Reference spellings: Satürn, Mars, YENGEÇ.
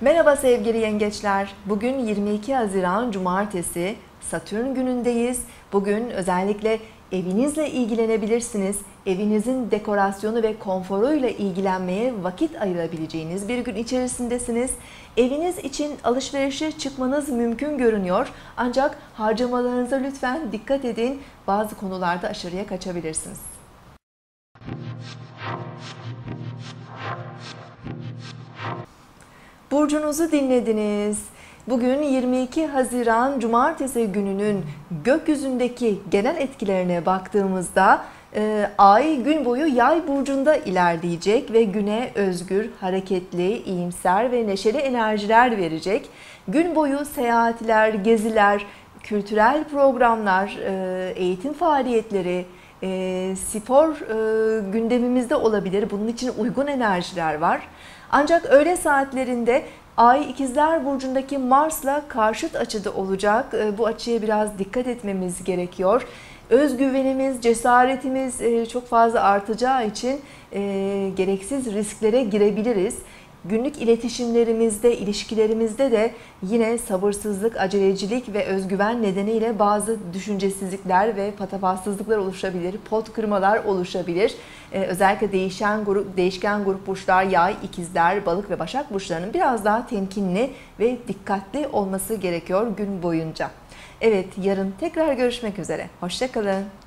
Merhaba sevgili yengeçler. Bugün 22 Haziran Cumartesi, Satürn günündeyiz. Bugün özellikle evinizle ilgilenebilirsiniz. Evinizin dekorasyonu ve konforuyla ilgilenmeye vakit ayırabileceğiniz bir gün içerisindesiniz. Eviniz için alışverişe çıkmanız mümkün görünüyor. Ancak harcamalarınıza lütfen dikkat edin. Bazı konularda aşırıya kaçabilirsiniz. Burcunuzu dinlediniz. Bugün 22 Haziran Cumartesi gününün gökyüzündeki genel etkilerine baktığımızda ay gün boyu Yay burcunda ilerleyecek ve güne özgür, hareketli, iyimser ve neşeli enerjiler verecek. Gün boyu seyahatler, geziler, kültürel programlar, eğitim faaliyetleri, spor gündemimizde olabilir. Bunun için uygun enerjiler var. Ancak öğle saatlerinde Ay İkizler Burcu'ndaki Mars'la karşıt açıda olacak. Bu açıya biraz dikkat etmemiz gerekiyor. Özgüvenimiz, cesaretimiz çok fazla artacağı için gereksiz risklere girebiliriz. Günlük iletişimlerimizde, ilişkilerimizde de yine sabırsızlık, acelecilik ve özgüven nedeniyle bazı düşüncesizlikler ve patavatsızlıklar oluşabilir, pot kırmalar oluşabilir. Özellikle değişken grup burçlar, Yay, İkizler, Balık ve Başak burçlarının biraz daha temkinli ve dikkatli olması gerekiyor gün boyunca. Evet, yarın tekrar görüşmek üzere. Hoşça kalın.